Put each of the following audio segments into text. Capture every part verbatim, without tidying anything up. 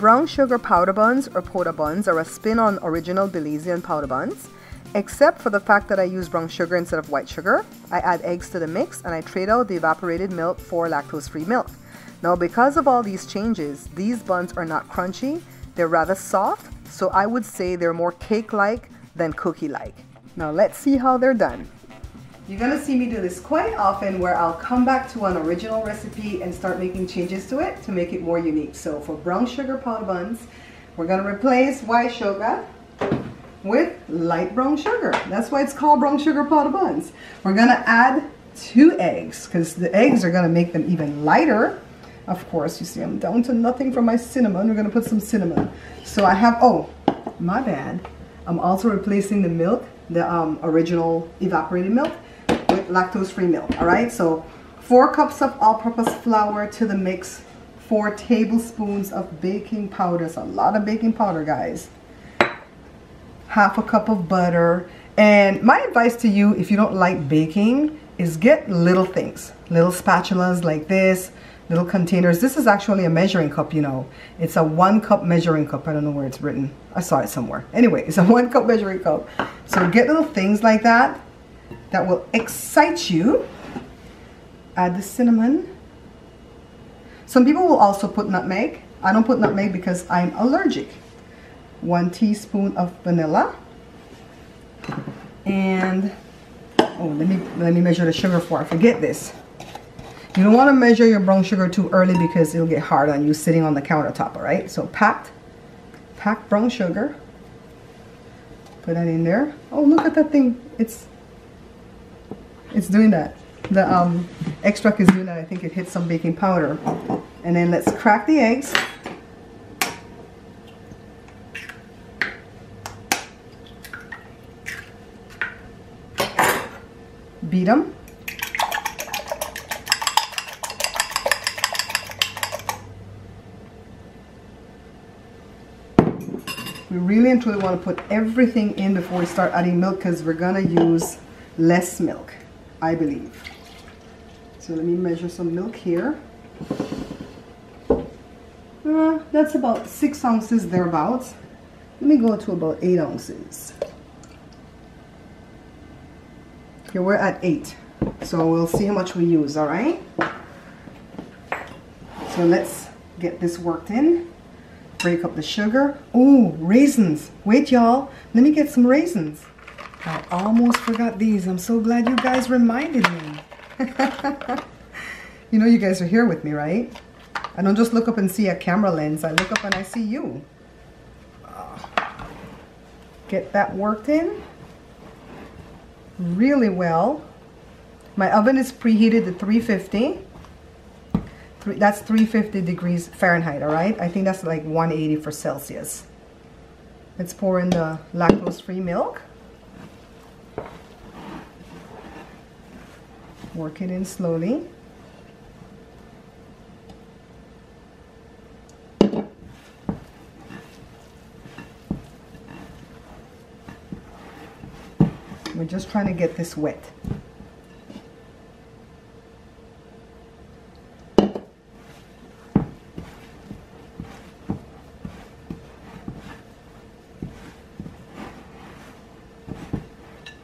Brown sugar powder buns or pota buns are a spin on original Belizean powder buns, except for the fact that I use brown sugar instead of white sugar. I add eggs to the mix and I trade out the evaporated milk for lactose-free milk. Now, because of all these changes, these buns are not crunchy, they're rather soft, so I would say they're more cake-like than cookie-like. Now let's see how they're done. You're gonna see me do this quite often, where I'll come back to an original recipe and start making changes to it to make it more unique. So for brown sugar powder buns, we're gonna replace white sugar with light brown sugar. That's why it's called brown sugar powder buns. We're gonna add two eggs because the eggs are gonna make them even lighter. Of course, you see I'm down to nothing for my cinnamon. We're gonna put some cinnamon. So I have, oh, my bad. I'm also replacing the milk, the um, original evaporated milk, with lactose-free milk, all right? So four cups of all-purpose flour to the mix, four tablespoons of baking powder. That's a lot of baking powder, guys. Half a cup of butter. And my advice to you, if you don't like baking, is get little things, little spatulas like this, little containers. This is actually a measuring cup, you know. It's a one cup measuring cup. I don't know where it's written. I saw it somewhere. Anyway, it's a one cup measuring cup. So get little things like that that will excite you. Add the cinnamon. Some people will also put nutmeg. I don't put nutmeg because I'm allergic. One teaspoon of vanilla, and oh, let me let me measure the sugar before I forget this. You don't want to measure your brown sugar too early because it'll get hard on you sitting on the countertop. All right, so packed packed brown sugar, put that in there. Oh, look at that thing. It's it's doing that. The um extract is doing that. I think it hit some baking powder. And then let's crack the eggs. Beat them. We really and truly want to put everything in before we start adding milk, because we're gonna use less milk, I believe. So let me measure some milk here. Uh, that's about six ounces thereabouts. Let me go to about eight ounces. Okay, we're at eight, so we'll see how much we use, all right? So let's get this worked in. Break up the sugar. Oh, raisins. Wait, y'all. Let me get some raisins. I almost forgot these. I'm so glad you guys reminded me. You know you guys are here with me, right? I don't just look up and see a camera lens. I look up and I see you. Get that worked in really well. My oven is preheated to three fifty. Three, that's three hundred fifty degrees Fahrenheit, all right? I think that's like one eighty for Celsius. Let's pour in the lactose-free milk. Work it in slowly. We're just trying to get this wet.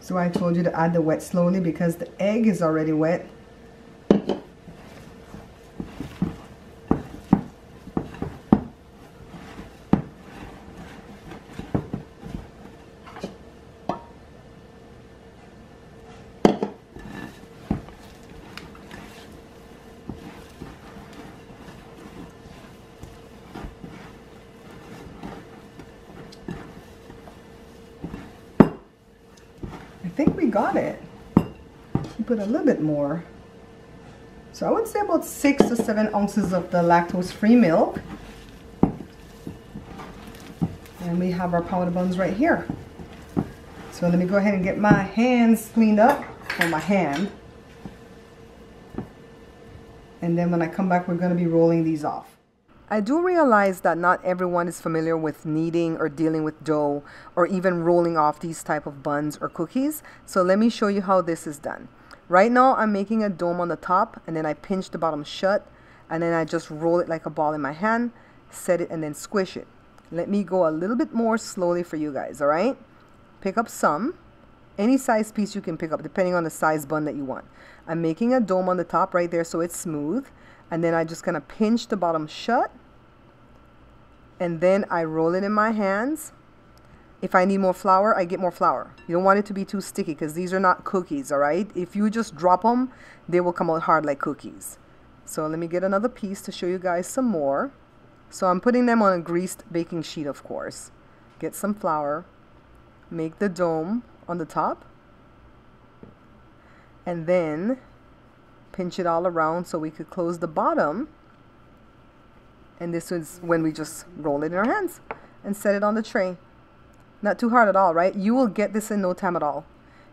So I told you to add the wet slowly because the egg is already wet. I think we got it. We put a little bit more. So I would say about six to seven ounces of the lactose-free milk. And we have our powder buns right here. So let me go ahead and get my hands cleaned up, or my hand. And then when I come back, we're gonna be rolling these off. I do realize that not everyone is familiar with kneading or dealing with dough or even rolling off these type of buns or cookies, so let me show you how this is done. Right now I'm making a dome on the top, and then I pinch the bottom shut, and then I just roll it like a ball in my hand, set it, and then squish it. Let me go a little bit more slowly for you guys, all right? Pick up some. Any size piece you can pick up, depending on the size bun that you want. I'm making a dome on the top right there so it's smooth. And then I just kind of pinch the bottom shut. And then I roll it in my hands. If I need more flour, I get more flour. You don't want it to be too sticky because these are not cookies, all right? If you just drop them, they will come out hard like cookies. So let me get another piece to show you guys some more. So I'm putting them on a greased baking sheet, of course. Get some flour. Make the dome on the top, and then pinch it all around so we could close the bottom, and this is when we just roll it in our hands and set it on the tray. Not too hard at all, right? You will get this in no time at all.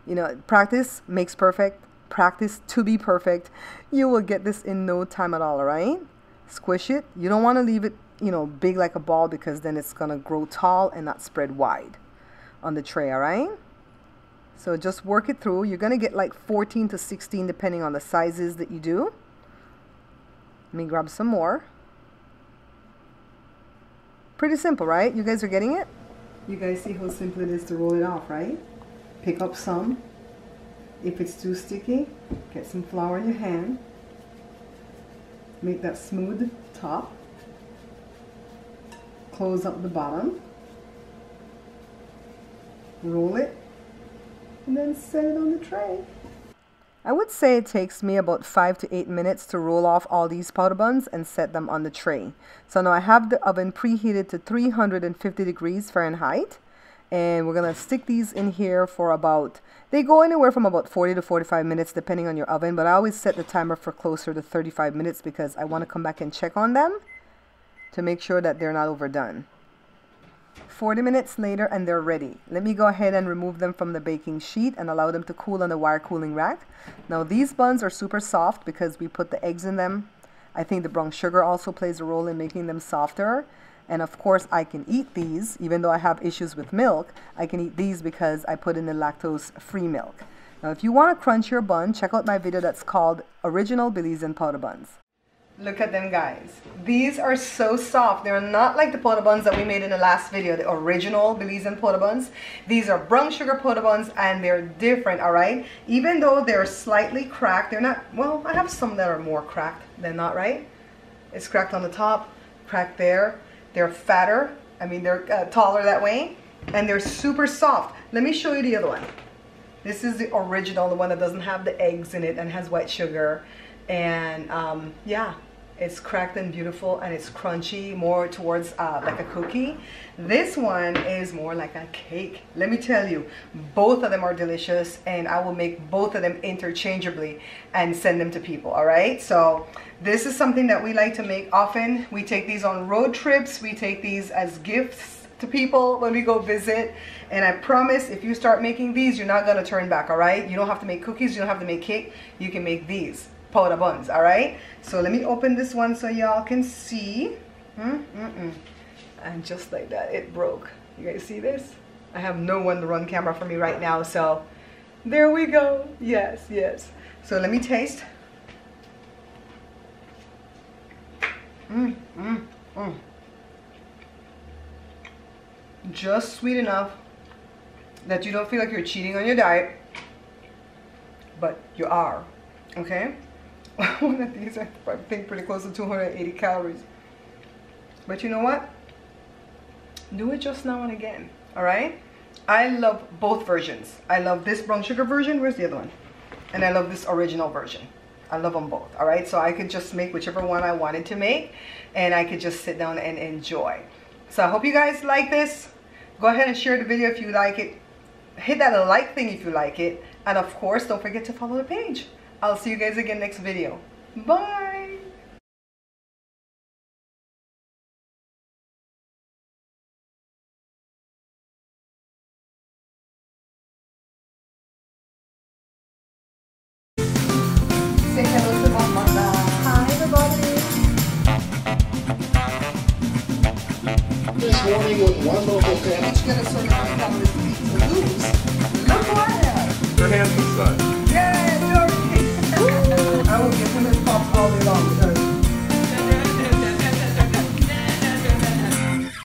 You know, practice makes perfect. Practice to be perfect. You will get this in no time at all, all right? Squish it. You don't want to leave it, you know, big like a ball, because then it's gonna grow tall and not spread wide on the tray, all right? So just work it through. You're going to get like fourteen to sixteen depending on the sizes that you do. Let me grab some more. Pretty simple, right? You guys are getting it? You guys see how simple it is to roll it off, right? Pick up some. If it's too sticky, get some flour in your hand. Make that smooth top. Close up the bottom. Roll it. And then set it on the tray. I would say it takes me about five to eight minutes to roll off all these powder buns and set them on the tray. So now I have the oven preheated to three hundred fifty degrees Fahrenheit, and we're gonna stick these in here for about, they go anywhere from about forty to forty-five minutes depending on your oven, but I always set the timer for closer to thirty-five minutes because I want to come back and check on them to make sure that they're not overdone. forty minutes later and they're ready. Let me go ahead and remove them from the baking sheet and allow them to cool on the wire cooling rack. Now these buns are super soft because we put the eggs in them. I think the brown sugar also plays a role in making them softer. And of course I can eat these, even though I have issues with milk, I can eat these because I put in the lactose free milk. Now if you want to crunch your bun, check out my video that's called Original Belizean Powder Buns. Look at them, guys. These are so soft. They're not like the powder buns that we made in the last video, the original Belizean powder buns. These are brown sugar powder buns and they're different, all right? Even though they're slightly cracked, they're not, well, I have some that are more cracked than not, right? It's cracked on the top, cracked there. They're fatter. I mean, they're uh, taller that way. And they're super soft. Let me show you the other one. This is the original, the one that doesn't have the eggs in it and has white sugar. And um, yeah, it's cracked and beautiful, and it's crunchy, more towards uh, like a cookie. This one is more like a cake. Let me tell you, both of them are delicious, and I will make both of them interchangeably and send them to people, all right? So this is something that we like to make often. We take these on road trips. We take these as gifts to people when we go visit, and I promise if you start making these, you're not gonna turn back, all right? You don't have to make cookies. You don't have to make cake. You can make these powder buns, all right? So let me open this one so y'all can see. Mm-mm-mm. And just like that, it broke. You guys see this? I have no one to run camera for me right now, so there we go. Yes, yes. So let me taste. Mm-mm-mm. Just sweet enough that you don't feel like you're cheating on your diet, but you are, okay? One of these, I think, pretty close to two hundred eighty calories. But you know what? Do it just now and again, all right? I love both versions. I love this brown sugar version. Where's the other one? And I love this original version. I love them both, all right? So I could just make whichever one I wanted to make, and I could just sit down and enjoy. So I hope you guys like this. Go ahead and share the video if you like it. Hit that like thing if you like it. And of course, don't forget to follow the page. I'll see you guys again next video. Bye! Say hello to my mother. Hi, everybody. This morning with one local family. Each gonna sort of have this week to lose. Look what I have. Your handsome son. Yay! I will give him his pop all day long.